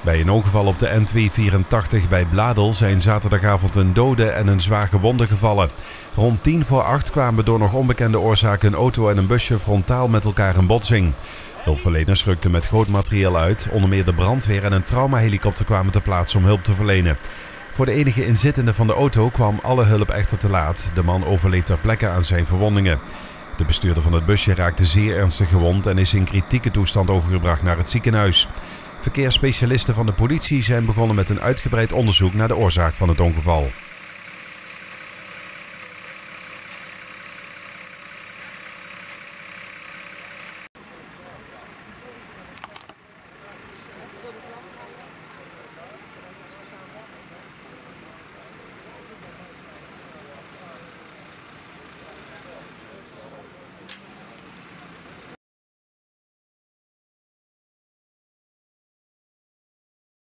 Bij een ongeval op de N284 bij Bladel zijn zaterdagavond een dode en een zwaar gewonde gevallen. Rond 7:40 kwamen door nog onbekende oorzaak een auto en een busje frontaal met elkaar in botsing. Hulpverleners rukten met groot materieel uit, onder meer de brandweer en een traumahelikopter kwamen ter plaatse om hulp te verlenen. Voor de enige inzittende van de auto kwam alle hulp echter te laat. De man overleed ter plekke aan zijn verwondingen. De bestuurder van het busje raakte zeer ernstig gewond en is in kritieke toestand overgebracht naar het ziekenhuis. Verkeersspecialisten van de politie zijn begonnen met een uitgebreid onderzoek naar de oorzaak van het ongeval.